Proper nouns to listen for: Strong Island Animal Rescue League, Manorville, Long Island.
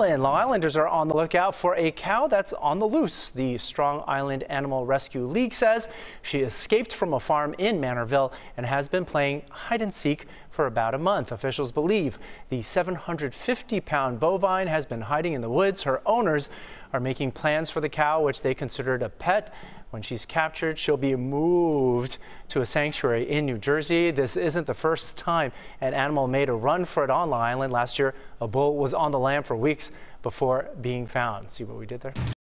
Island. Long Islanders are on the lookout for a cow that's on the loose. The Strong Island Animal Rescue League says she escaped from a farm in Manorville and has been playing hide-and-seek for about a month. Officials believe the 750-pound bovine has been hiding in the woods. Her owners are making plans for the cow, which they considered a pet. When she's captured, she'll be moved to a sanctuary in New Jersey. This isn't the first time an animal made a run for it on Long Island. Last year, a bull was on the lam for weeks before being found. See what we did there?